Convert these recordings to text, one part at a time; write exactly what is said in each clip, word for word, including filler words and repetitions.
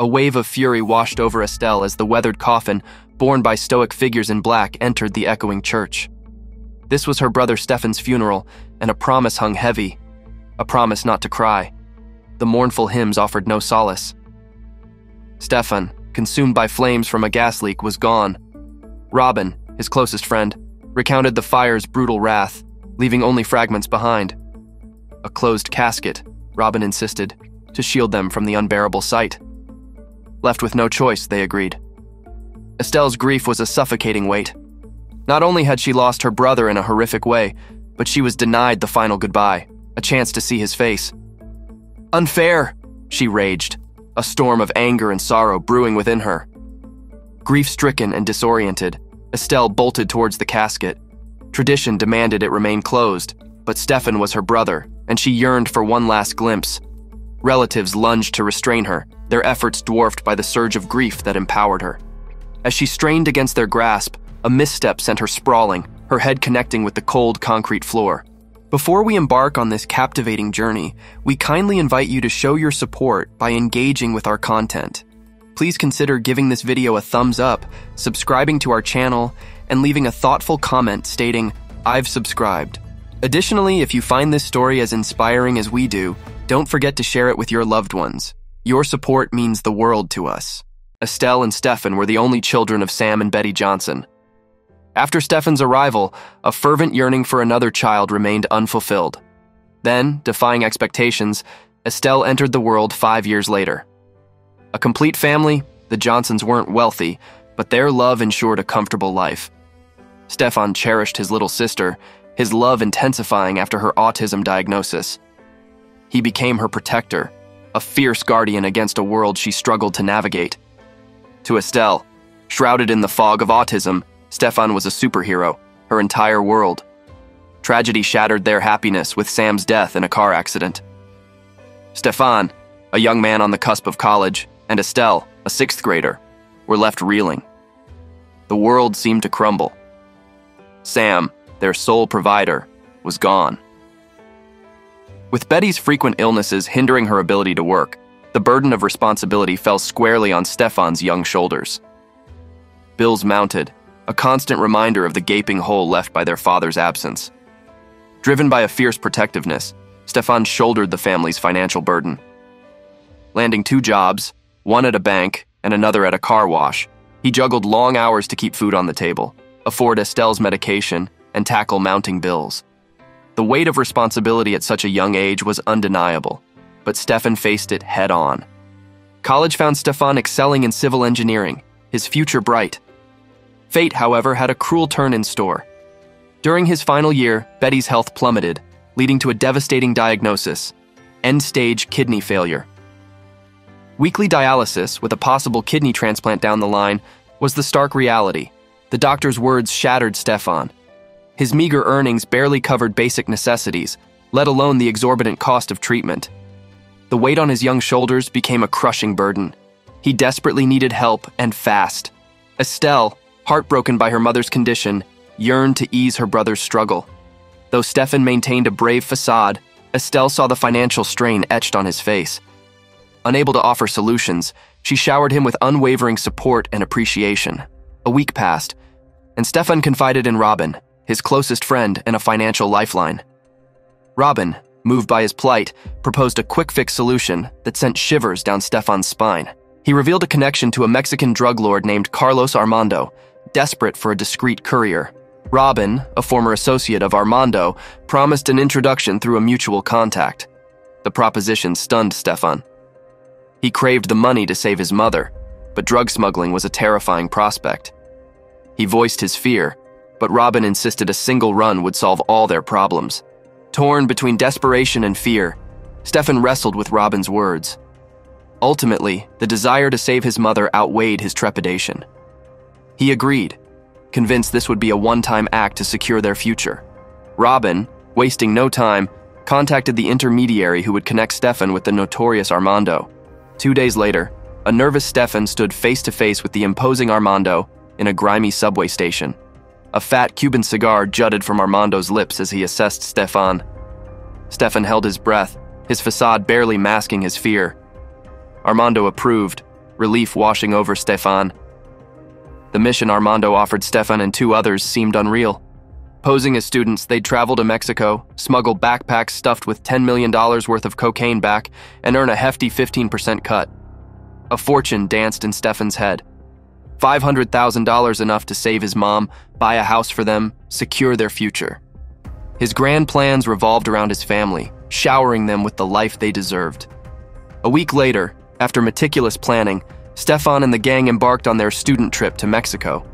A wave of fury washed over Estelle as the weathered coffin, borne by stoic figures in black, entered the echoing church. This was her brother Stefan's funeral, and a promise hung heavy, a promise not to cry. The mournful hymns offered no solace. Stefan, consumed by flames from a gas leak, was gone. Robin, his closest friend, recounted the fire's brutal wrath, leaving only fragments behind. A closed casket, Robin insisted, to shield them from the unbearable sight. Left with no choice, they agreed. Estelle's grief was a suffocating weight. Not only had she lost her brother in a horrific way, but she was denied the final goodbye, a chance to see his face. "Unfair!" she raged, a storm of anger and sorrow brewing within her. Grief-stricken and disoriented, Estelle bolted towards the casket. Tradition demanded it remain closed, but Stefan was her brother, and she yearned for one last glimpse. Relatives lunged to restrain her, their efforts dwarfed by the surge of grief that empowered her. As she strained against their grasp, a misstep sent her sprawling, her head connecting with the cold concrete floor. Before we embark on this captivating journey, we kindly invite you to show your support by engaging with our content. Please consider giving this video a thumbs up, subscribing to our channel, and leaving a thoughtful comment stating, "I've subscribed." Additionally, if you find this story as inspiring as we do, don't forget to share it with your loved ones. Your support means the world to us. Estelle and Stefan were the only children of Sam and Betty Johnson. After Stefan's arrival, a fervent yearning for another child remained unfulfilled. Then, defying expectations, Estelle entered the world five years later. A complete family, the Johnsons weren't wealthy, but their love ensured a comfortable life. Stefan cherished his little sister, his love intensifying after her autism diagnosis. He became her protector, a fierce guardian against a world she struggled to navigate. To Estelle, shrouded in the fog of autism, Stefan was a superhero, her entire world. Tragedy shattered their happiness with Sam's death in a car accident. Stefan, a young man on the cusp of college, and Estelle, a sixth grader, were left reeling. The world seemed to crumble. Sam, their sole provider, was gone. With Betty's frequent illnesses hindering her ability to work, the burden of responsibility fell squarely on Stefan's young shoulders. Bills mounted, a constant reminder of the gaping hole left by their father's absence. Driven by a fierce protectiveness, Stefan shouldered the family's financial burden. Landing two jobs, one at a bank and another at a car wash, he juggled long hours to keep food on the table, afford Estelle's medication, and tackle mounting bills. The weight of responsibility at such a young age was undeniable, but Stefan faced it head-on. College found Stefan excelling in civil engineering, his future bright. Fate, however, had a cruel turn in store. During his final year, Betty's health plummeted, leading to a devastating diagnosis: end-stage kidney failure. Weekly dialysis, with a possible kidney transplant down the line, was the stark reality. The doctor's words shattered Stefan. His meager earnings barely covered basic necessities, let alone the exorbitant cost of treatment. The weight on his young shoulders became a crushing burden. He desperately needed help, and fast. Estelle, heartbroken by her mother's condition, yearned to ease her brother's struggle. Though Stefan maintained a brave facade, Estelle saw the financial strain etched on his face. Unable to offer solutions, she showered him with unwavering support and appreciation. A week passed, and Stefan confided in Robin, his closest friend and a financial lifeline. Robin, moved by his plight, proposed a quick-fix solution that sent shivers down Stefan's spine. He revealed a connection to a Mexican drug lord named Carlos Armando, desperate for a discreet courier. Robin, a former associate of Armando, promised an introduction through a mutual contact. The proposition stunned Stefan. He craved the money to save his mother, but drug smuggling was a terrifying prospect. He voiced his fear, but Robin insisted a single run would solve all their problems. Torn between desperation and fear, Stefan wrestled with Robin's words. Ultimately, the desire to save his mother outweighed his trepidation. He agreed, convinced this would be a one-time act to secure their future. Robin, wasting no time, contacted the intermediary who would connect Stefan with the notorious Armando. Two days later, a nervous Stefan stood face-to-face with the imposing Armando in a grimy subway station. A fat Cuban cigar jutted from Armando's lips as he assessed Stefan. Stefan held his breath, his facade barely masking his fear. Armando approved, relief washing over Stefan. The mission Armando offered Stefan and two others seemed unreal. Posing as students, they'd travel to Mexico, smuggle backpacks stuffed with ten million dollars worth of cocaine back, and earn a hefty fifteen percent cut. A fortune danced in Stefan's head. five hundred thousand dollars enough to save his mom, buy a house for them, secure their future. His grand plans revolved around his family, showering them with the life they deserved. A week later, after meticulous planning, Stefan and the gang embarked on their student trip to Mexico.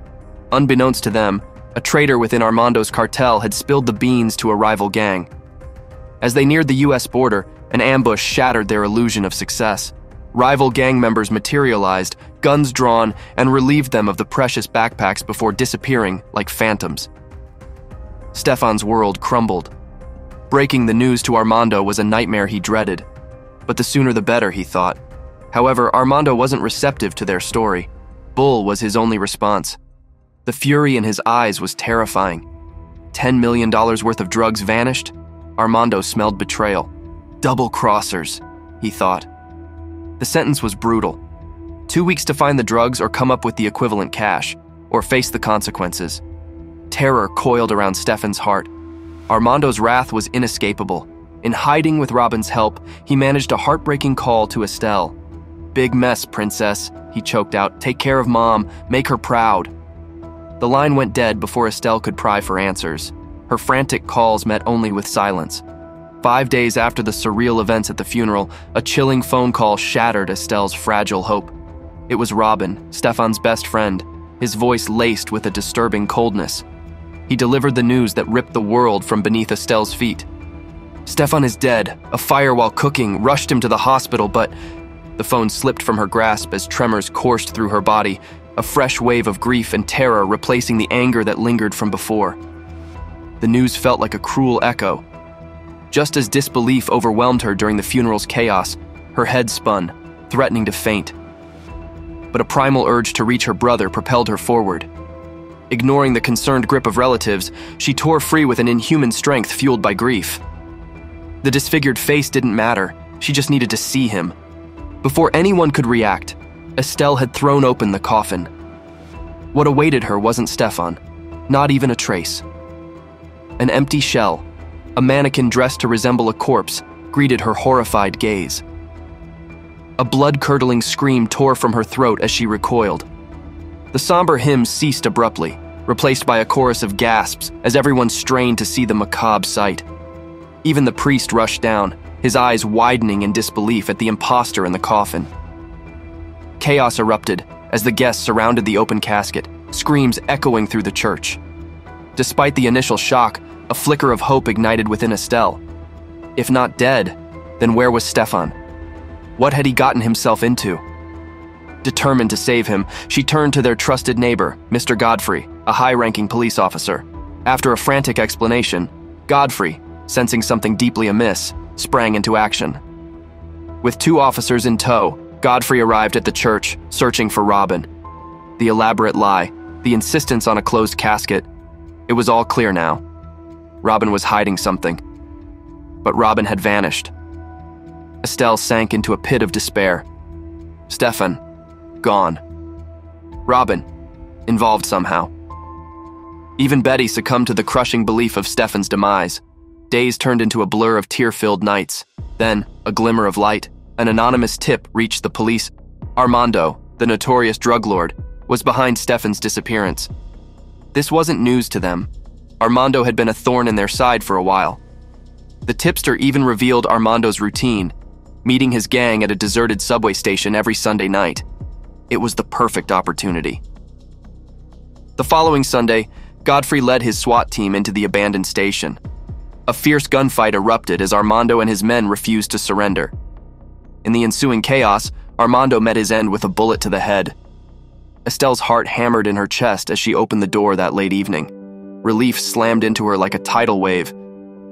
Unbeknownst to them, a traitor within Armando's cartel had spilled the beans to a rival gang. As they neared the U S border, an ambush shattered their illusion of success. Rival gang members materialized, guns drawn, and relieved them of the precious backpacks before disappearing like phantoms. Stefan's world crumbled. Breaking the news to Armando was a nightmare he dreaded, but the sooner the better, he thought. However, Armando wasn't receptive to their story. Bull was his only response. The fury in his eyes was terrifying. ten million dollars worth of drugs vanished? Armando smelled betrayal. Double-crossers, he thought. The sentence was brutal. Two weeks to find the drugs or come up with the equivalent cash, or face the consequences. Terror coiled around Stefan's heart. Armando's wrath was inescapable. In hiding with Robin's help, he managed a heartbreaking call to Estelle. "Big mess, princess," he choked out. "Take care of mom, make her proud." The line went dead before Estelle could pry for answers. Her frantic calls met only with silence. Five days after the surreal events at the funeral, a chilling phone call shattered Estelle's fragile hope. It was Robin, Stefan's best friend, his voice laced with a disturbing coldness. He delivered the news that ripped the world from beneath Estelle's feet. "Stefan is dead. A fire while cooking rushed him to the hospital, but..." The phone slipped from her grasp as tremors coursed through her body, a fresh wave of grief and terror replacing the anger that lingered from before. The news felt like a cruel echo. Just as disbelief overwhelmed her during the funeral's chaos, her head spun, threatening to faint. But a primal urge to reach her brother propelled her forward. Ignoring the concerned grip of relatives, she tore free with an inhuman strength fueled by grief. The disfigured face didn't matter, she just needed to see him. Before anyone could react, Estelle had thrown open the coffin. What awaited her wasn't Stefan, not even a trace. An empty shell, a mannequin dressed to resemble a corpse, greeted her horrified gaze. A blood-curdling scream tore from her throat as she recoiled. The somber hymn ceased abruptly, replaced by a chorus of gasps as everyone strained to see the macabre sight. Even the priest rushed down, his eyes widening in disbelief at the imposter in the coffin. Chaos erupted as the guests surrounded the open casket, screams echoing through the church. Despite the initial shock, a flicker of hope ignited within Estelle. If not dead, then where was Stefan? What had he gotten himself into? Determined to save him, she turned to their trusted neighbor, Mister Godfrey, a high-ranking police officer. After a frantic explanation, Godfrey, sensing something deeply amiss, sprang into action. With two officers in tow, Godfrey arrived at the church, searching for Robin. The elaborate lie, the insistence on a closed casket, it was all clear now. Robin was hiding something. But Robin had vanished. Estelle sank into a pit of despair. Stefan, gone. Robin, involved somehow. Even Betty succumbed to the crushing belief of Stefan's demise. Days turned into a blur of tear-filled nights. Then, a glimmer of light, an anonymous tip reached the police. Armando, the notorious drug lord, was behind Stefan's disappearance. This wasn't news to them. Armando had been a thorn in their side for a while. The tipster even revealed Armando's routine, meeting his gang at a deserted subway station every Sunday night. It was the perfect opportunity. The following Sunday, Godfrey led his SWAT team into the abandoned station. A fierce gunfight erupted as Armando and his men refused to surrender. In the ensuing chaos, Armando met his end with a bullet to the head. Estelle's heart hammered in her chest as she opened the door that late evening. Relief slammed into her like a tidal wave.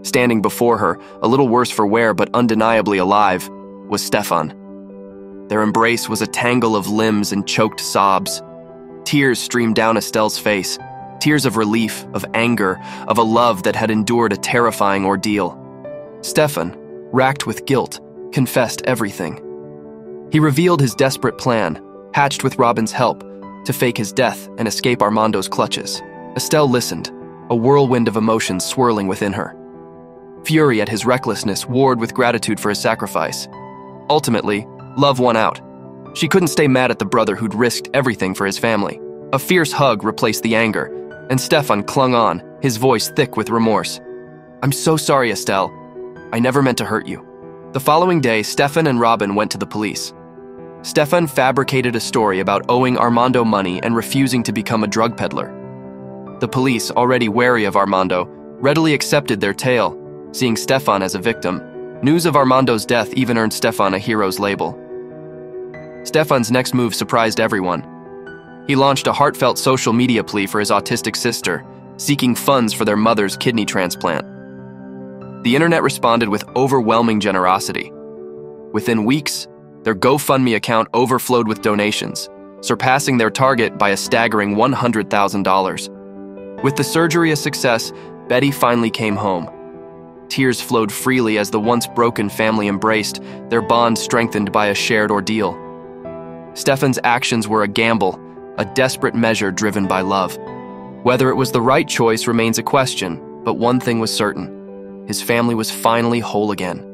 Standing before her, a little worse for wear but undeniably alive, was Stefan. Their embrace was a tangle of limbs and choked sobs. Tears streamed down Estelle's face. Tears of relief, of anger, of a love that had endured a terrifying ordeal. Stefan, racked with guilt, confessed everything. He revealed his desperate plan, hatched with Robin's help, to fake his death and escape Armando's clutches. Estelle listened, a whirlwind of emotions swirling within her. Fury at his recklessness warred with gratitude for his sacrifice. Ultimately, love won out. She couldn't stay mad at the brother who'd risked everything for his family. A fierce hug replaced the anger, and Stefan clung on, his voice thick with remorse. "I'm so sorry, Estelle. I never meant to hurt you." The following day, Stefan and Robin went to the police. Stefan fabricated a story about owing Armando money and refusing to become a drug peddler. The police, already wary of Armando, readily accepted their tale, seeing Stefan as a victim. News of Armando's death even earned Stefan a hero's label. Stefan's next move surprised everyone. He launched a heartfelt social media plea for his autistic sister, seeking funds for their mother's kidney transplant. The internet responded with overwhelming generosity. Within weeks, their GoFundMe account overflowed with donations, surpassing their target by a staggering one hundred thousand dollars. With the surgery a success, Betty finally came home. Tears flowed freely as the once broken family embraced, their bond strengthened by a shared ordeal. Stefan's actions were a gamble, a desperate measure driven by love. Whether it was the right choice remains a question, but one thing was certain. His family was finally whole again.